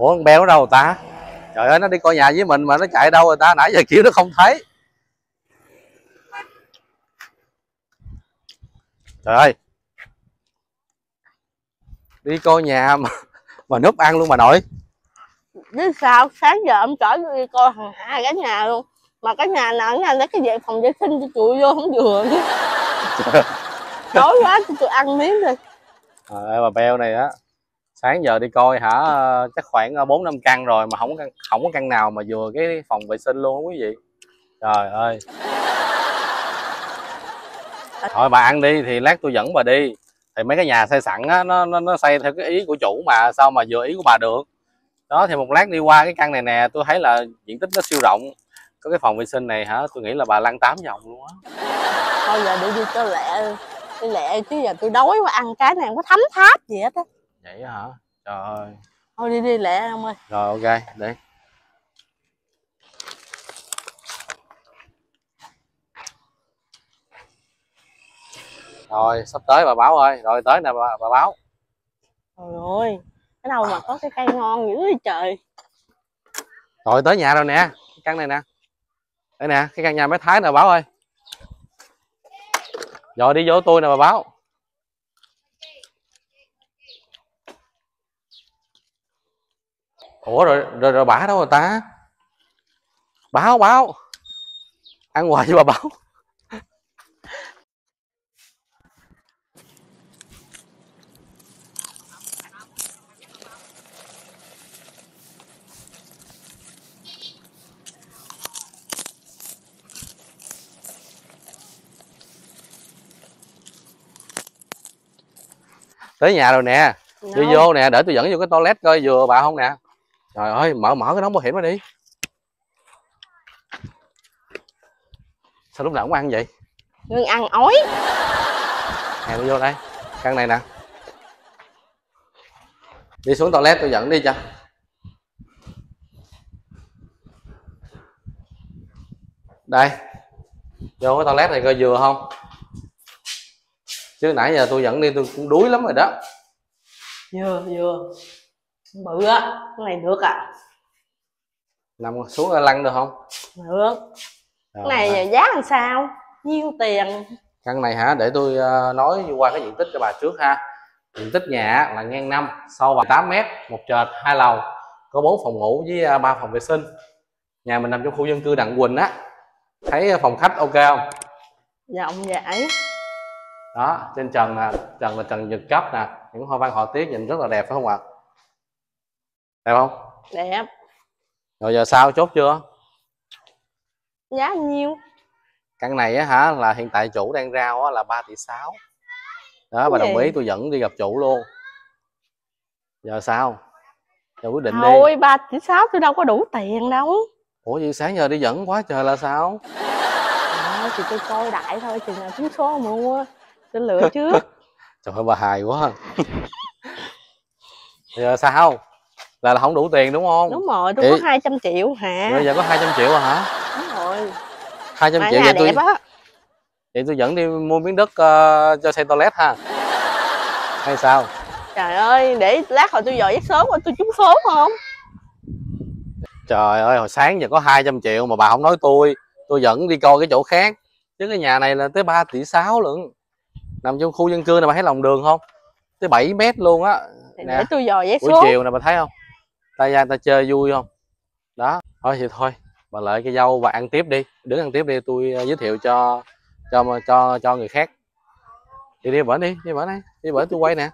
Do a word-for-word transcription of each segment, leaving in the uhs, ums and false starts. Ủa con béo đâu ta? Trời ơi, nó đi coi nhà với mình mà nó chạy đâu rồi ta? Nãy giờ kiểu nó không thấy. Trời ơi, đi coi nhà mà mà núp ăn luôn bà nội. Biết sao sáng giờ ông chở đi coi hàng hai cái nhà luôn, mà cái nhà nào nhà lấy cái dạy phòng vệ sinh cho tụi vô không vừa. Tối quá tụi ăn miếng đi. Trời ơi, bà beo này á, sáng giờ đi coi hả chắc khoảng bốn năm căn rồi mà không có căn, không có căn nào mà vừa cái phòng vệ sinh luôn quý vị. Trời ơi. Thôi bà ăn đi thì lát tôi dẫn bà đi. Thì mấy cái nhà xây sẵn á, nó, nó nó xây theo cái ý của chủ mà sao mà vừa ý của bà được. Đó thì một lát đi qua cái căn này nè, tôi thấy là diện tích nó siêu rộng. Có cái phòng vệ sinh này hả, tôi nghĩ là bà lăn tám vòng luôn á. Thôi giờ đi đi cho lẹ, đi lẹ chứ giờ tôi đói quá, ăn cái này không có thấm tháp gì hết á. Vậy hả? Trời ơi. Thôi đi đi lẹ ông ơi. Rồi ok, đi. Rồi sắp tới bà Báo ơi, rồi tới nè bà, bà Báo. Trời ơi, cái đâu mà có cái cây ngon dữ vậy trời. Rồi tới nhà rồi nè, cái căn này nè. Đây nè, cái căn nhà máy Thái nè Báo ơi. Rồi đi vô tôi nè bà Báo. Ủa rồi rồi, rồi bả đâu rồi ta? Báo Báo. Ăn hoài với bà Báo. Tới nhà rồi nè, vô vô nè, để tôi dẫn vô cái toilet coi vừa bà không nè. Trời ơi, mở mở cái nón bảo hiểm ra đi. Sao lúc nào cũng ăn vậy? Nguyên ăn ói. Nè tôi vô đây, căn này nè. Đi xuống toilet tôi dẫn đi cho. Đây, vô cái toilet này coi vừa không? Chứ nãy giờ tôi dẫn đi tôi cũng đuối lắm rồi đó. Vừa vừa bự á, cái này được à. Nằm xuống lăn được không? Được. Rồi, cái này hả? Giá làm sao? Nhiêu tiền? Căn này hả, để tôi nói qua cái diện tích cho bà trước ha. Diện tích nhà là ngang năm, sâu và tám mét, một trệt, hai lầu, có bốn phòng ngủ với ba phòng vệ sinh. Nhà mình nằm trong khu dân cư Đặng Quỳnh á. Thấy phòng khách ok không? Dạ ông giải. Đó, trên trần nè, trần là trần giật cấp nè, những hoa văn họ tiết nhìn rất là đẹp phải không ạ? À? Đẹp không? Đẹp. Rồi giờ sao chốt chưa? Giá nhiêu? Căn này á hả, là hiện tại chủ đang rao á là ba tỷ sáu. Đó, bà đồng ý tôi dẫn đi gặp chủ luôn. Giờ sao? Giờ quyết định đi. Thôi ba tỷ sáu tôi đâu có đủ tiền đâu. Ủa vậy sáng giờ đi dẫn quá trời là sao? Đó, thì tôi coi đại thôi, chừng nào trúng số mua. Tôi lựa trước. Trời ơi bà hài quá. Giờ sao? Là là không đủ tiền đúng không? Đúng rồi, tôi Ê, có hai trăm triệu hả? Bây giờ có hai trăm triệu à hả? Đúng rồi. hai trăm triệu vậy tôi. Á. Vậy tôi dẫn đi mua miếng đất uh, cho xây toilet ha. Hay sao? Trời ơi, để lát hồi tôi dò giấc sớm tôi trúng số không? Trời ơi, hồi sáng giờ có hai trăm triệu mà bà không nói tôi, tôi dẫn đi coi cái chỗ khác. Chứ cái nhà này là tới ba tỷ sáu lận. Nằm trong khu dân cư này bà thấy lòng đường không? Tới bảy mét luôn á. Để tôi dò vé số. Buổi chiều này bà thấy không? Ta ra ta chơi vui không? Đó. Thôi thì thôi, bà lợi cái dâu và ăn tiếp đi. Đứng ăn tiếp đi, tôi giới thiệu cho cho cho cho người khác. Đi đi bển đi, đi bển đây. Đi bển tôi quay nè.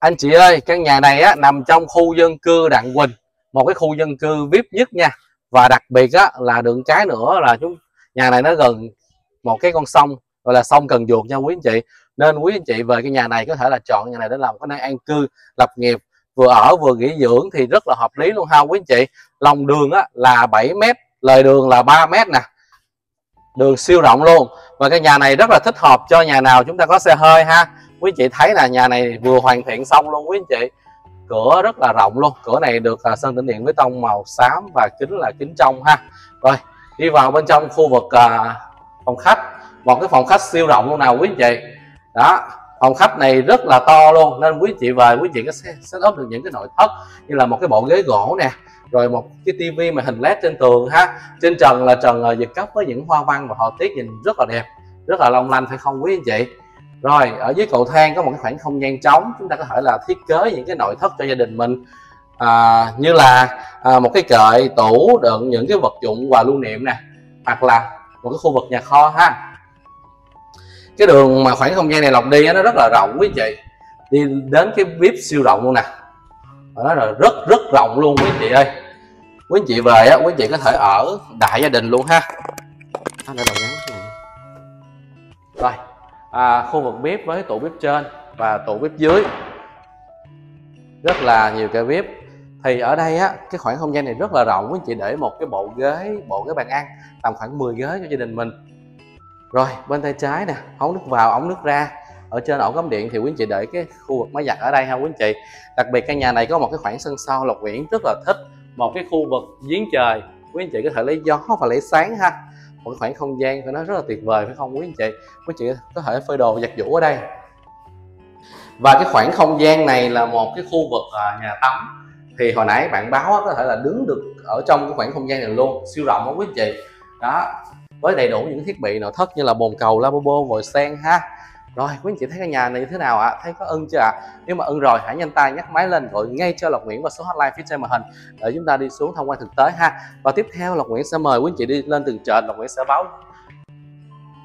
Anh chị ơi, căn nhà này á, nằm trong khu dân cư Đặng Quỳnh, một cái khu dân cư vi ai pi nhất nha. Và đặc biệt á, là đường cái nữa là chúng nhà này nó gần một cái con sông gọi là sông Cần Giuộc nha quý anh chị. Nên quý anh chị về cái nhà này có thể là chọn nhà này để làm cái nơi an cư lập nghiệp, vừa ở vừa nghỉ dưỡng thì rất là hợp lý luôn ha quý anh chị. Lòng đường á, là bảy mét, lề đường là ba mét nè, đường siêu rộng luôn. Và cái nhà này rất là thích hợp cho nhà nào chúng ta có xe hơi ha. Quý anh chị thấy là nhà này vừa hoàn thiện xong luôn quý anh chị. Cửa rất là rộng luôn. Cửa này được sơn tĩnh điện với tông màu xám và kính là kính trong ha. Rồi đi vào bên trong khu vực à, phòng khách, một cái phòng khách siêu rộng luôn nào quý anh chị. Đó, phòng khách này rất là to luôn, nên quý anh chị về quý anh chị có set up được những cái nội thất như là một cái bộ ghế gỗ nè, rồi một cái tivi màn hình led trên tường ha, trên trần là trần là Việt Cấp với những hoa văn và họa tiết nhìn rất là đẹp, rất là long lanh phải không quý anh chị. Rồi ở dưới cầu thang có một cái khoảng không gian trống, chúng ta có thể là thiết kế những cái nội thất cho gia đình mình, à, như là à, một cái kệ tủ đựng những cái vật dụng quà lưu niệm nè, hoặc là một cái khu vực nhà kho ha. Cái đường mà khoảng không gian này Lộc đi nó rất là rộng quý anh chị, đi đến cái bếp siêu rộng luôn nè, nó là rất rất rộng luôn quý anh chị ơi. Quý anh chị về á, quý anh chị có thể ở đại gia đình luôn ha. Rồi à, khu vực bếp với tủ bếp trên và tủ bếp dưới, rất là nhiều cái bếp. Thì ở đây á, cái khoảng không gian này rất là rộng, quý anh chị để một cái bộ ghế, bộ ghế bàn ăn tầm khoảng mười ghế cho gia đình mình. Rồi bên tay trái nè, ống nước vào, ống nước ra. Ở trên ổ cắm điện thì quý anh chị để cái khu vực máy giặt ở đây ha quý anh chị. Đặc biệt căn nhà này có một cái khoảng sân sau Lộc Nguyễn rất là thích, một cái khu vực giếng trời, quý anh chị có thể lấy gió và lấy sáng ha. Một khoảng không gian phải nói rất là tuyệt vời phải không quý anh chị. Quý anh chị có thể phơi đồ giặt giũ ở đây. Và cái khoảng không gian này là một cái khu vực nhà tắm, thì hồi nãy bạn báo có thể là đứng được ở trong cái khoảng không gian này luôn, siêu rộng đó quý anh chị. Đó, với đầy đủ những thiết bị nội thất như là bồn cầu, lavabo, vòi sen ha. Rồi quý anh chị thấy căn nhà này như thế nào ạ? À? Thấy có ưng chưa ạ? À? Nếu mà ưng rồi hãy nhanh tay nhấc máy lên gọi ngay cho Lộc Nguyễn và số hotline phía trên màn hình để chúng ta đi xuống tham quan thực tế ha. Và tiếp theo Lộc Nguyễn sẽ mời quý anh chị đi lên từng trệt, Lộc Nguyễn sẽ báo.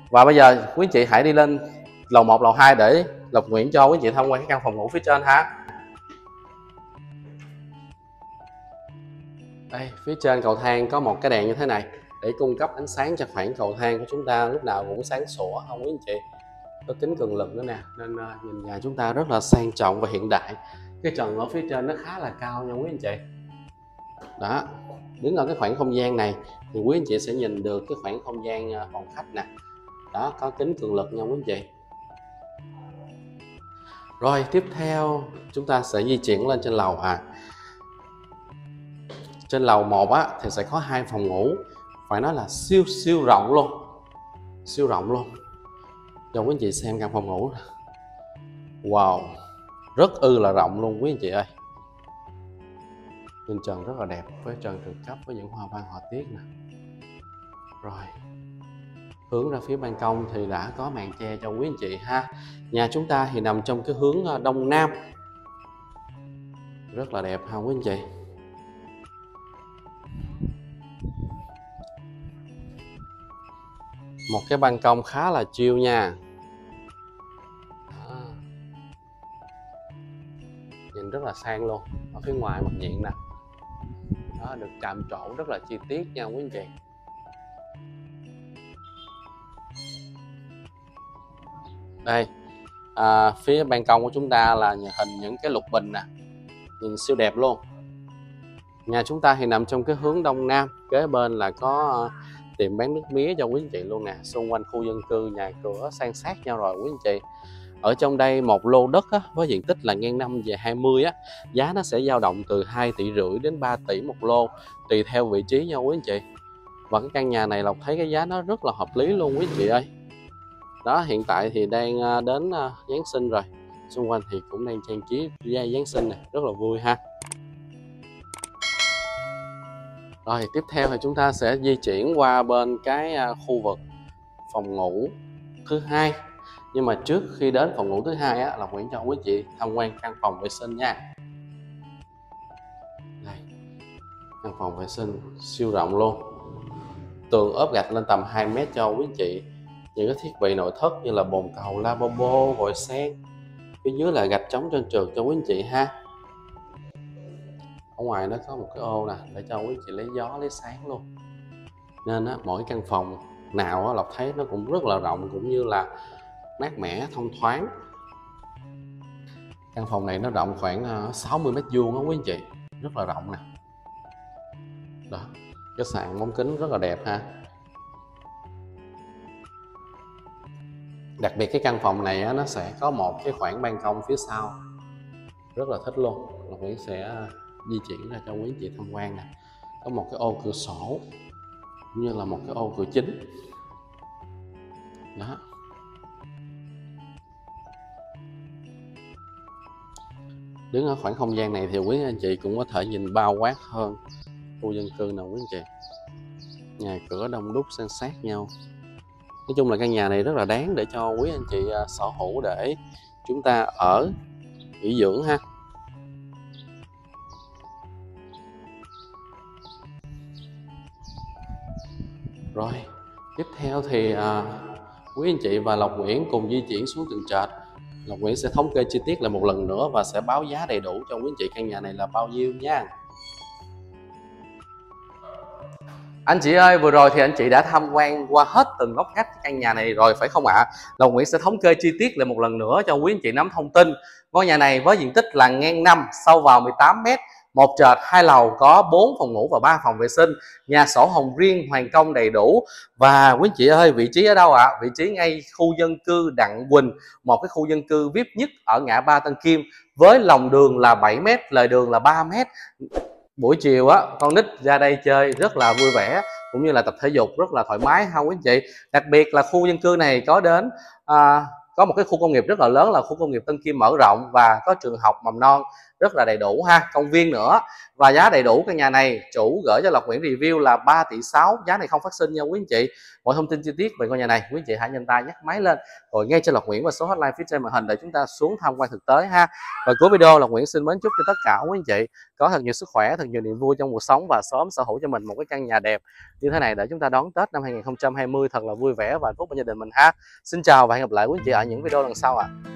Và bây giờ quý anh chị hãy đi lên lầu một, lầu hai để Lộc Nguyễn cho quý anh chị tham quan cái căn phòng ngủ phía trên ha. Đây, phía trên cầu thang có một cái đèn như thế này để cung cấp ánh sáng cho khoảng cầu thang của chúng ta lúc nào cũng sáng sủa không quý anh chị. Có tính cường lực nữa nè, nên nhìn nhà chúng ta rất là sang trọng và hiện đại. Cái trần ở phía trên nó khá là cao nha quý anh chị. Đó, đứng ở cái khoảng không gian này thì quý anh chị sẽ nhìn được cái khoảng không gian phòng khách nè. Đó, có kính cường lực nha quý anh chị. Rồi tiếp theo chúng ta sẽ di chuyển lên trên lầu à. Trên lầu một á thì sẽ có hai phòng ngủ, phải nói là siêu siêu rộng luôn, siêu rộng luôn. Cho quý anh chị xem căn phòng ngủ. Wow, rất ư là rộng luôn quý anh chị ơi. Trên trần rất là đẹp, với trần trượt cấp với những hoa văn họa tiết nè. Rồi hướng ra phía ban công thì đã có màn che cho quý anh chị ha. Nhà chúng ta thì nằm trong cái hướng đông nam, rất là đẹp ha quý anh chị. Một cái ban công khá là chill nha. Đó, nhìn rất là sang luôn. Ở phía ngoài mặt diện nè, đó, được chạm trổ rất là chi tiết nha quý anh chị. Đây à, phía ban công của chúng ta là hình những cái lục bình nè, nhìn siêu đẹp luôn. Nhà chúng ta thì nằm trong cái hướng đông nam, kế bên là có tiệm bán nước mía cho quý anh chị luôn nè. Xung quanh khu dân cư nhà cửa san sát nhau rồi quý anh chị. Ở trong đây một lô đất á, với diện tích là ngang năm về hai mươi á, giá nó sẽ dao động từ hai tỷ rưỡi đến ba tỷ một lô, tùy theo vị trí nha quý anh chị. Và cái căn nhà này Lộc thấy cái giá nó rất là hợp lý luôn quý anh chị ơi. Đó, hiện tại thì đang đến Giáng sinh rồi, xung quanh thì cũng đang trang trí gia Giáng sinh nè, rất là vui ha. Rồi tiếp theo thì chúng ta sẽ di chuyển qua bên cái khu vực phòng ngủ thứ hai. Nhưng mà trước khi đến phòng ngủ thứ hai á, Lộc Nguyễn cho quý chị tham quan căn phòng vệ sinh nha. Đây, căn phòng vệ sinh siêu rộng luôn, tường ốp gạch lên tầm hai mét cho quý chị. Những cái thiết bị nội thất như là bồn cầu, lavabo, vòi sen. Phía dưới là gạch trống trơn trượt cho quý chị ha. Ở ngoài nó có một cái ô nè để cho quý chị lấy gió lấy sáng luôn. Nên á, mỗi căn phòng nào á, Lộc thấy nó cũng rất là rộng, cũng như là mát mẻ thông thoáng. Căn phòng này nó rộng khoảng sáu mươi mét vuông á quý anh chị, rất là rộng nè. Đó, cái sàn bóng kính rất là đẹp ha. Đặc biệt cái căn phòng này á, nó sẽ có một cái khoảng ban công phía sau, rất là thích luôn. Lộc Nguyễn sẽ di chuyển ra cho quý anh chị tham quan nè. Có một cái ô cửa sổ như là một cái ô cửa chính đó. Đứng ở khoảng không gian này thì quý anh chị cũng có thể nhìn bao quát hơn khu dân cư nào quý anh chị. Nhà cửa đông đúc san sát nhau. Nói chung là căn nhà này rất là đáng để cho quý anh chị sở hữu để chúng ta ở nghỉ dưỡng ha. Rồi, tiếp theo thì à, quý anh chị và Lộc Nguyễn cùng di chuyển xuống tầng trệt. Lộc Nguyễn sẽ thống kê chi tiết lại một lần nữa và sẽ báo giá đầy đủ cho quý anh chị căn nhà này là bao nhiêu nha. Anh chị ơi, vừa rồi thì anh chị đã tham quan qua hết từng góc ngách căn nhà này rồi phải không ạ? À? Lộc Nguyễn sẽ thống kê chi tiết lại một lần nữa cho quý anh chị nắm thông tin. Ngôi nhà này với diện tích là ngang năm, sâu vào mười tám mét, một trệt, hai lầu, có bốn phòng ngủ và ba phòng vệ sinh, nhà sổ hồng riêng, hoàn công đầy đủ. Và quý anh chị ơi, vị trí ở đâu ạ? À? Vị trí ngay khu dân cư Đặng Quỳnh, một cái khu dân cư vê i pê nhất ở ngã ba Tân Kim, với lòng đường là bảy mét, lề đường là ba mét. Buổi chiều á, con nít ra đây chơi rất là vui vẻ, cũng như là tập thể dục rất là thoải mái ha quý anh chị. Đặc biệt là khu dân cư này có đến à, có một cái khu công nghiệp rất là lớn là khu công nghiệp Tân Kim mở rộng, và có trường học mầm non rất là đầy đủ ha, công viên nữa. Và giá đầy đủ căn nhà này chủ gửi cho Lộc Nguyễn review là ba tỷ sáu, giá này không phát sinh nha quý anh chị. Mọi thông tin chi tiết về ngôi nhà này quý anh chị hãy nhanh tay nhắc máy lên gọi ngay cho Lộc Nguyễn và số hotline phía trên màn hình để chúng ta xuống tham quan thực tế ha. Và cuối video, Lộc Nguyễn xin mến chúc cho tất cả quý anh chị có thật nhiều sức khỏe, thật nhiều niềm vui trong cuộc sống và sớm sở hữu cho mình một cái căn nhà đẹp như thế này để chúng ta đón Tết năm hai nghìn không trăm hai mươi thật là vui vẻ và hạnh phúc bên gia đình mình ha. Xin chào và hẹn gặp lại quý anh chị ở những video lần sau ạ. À.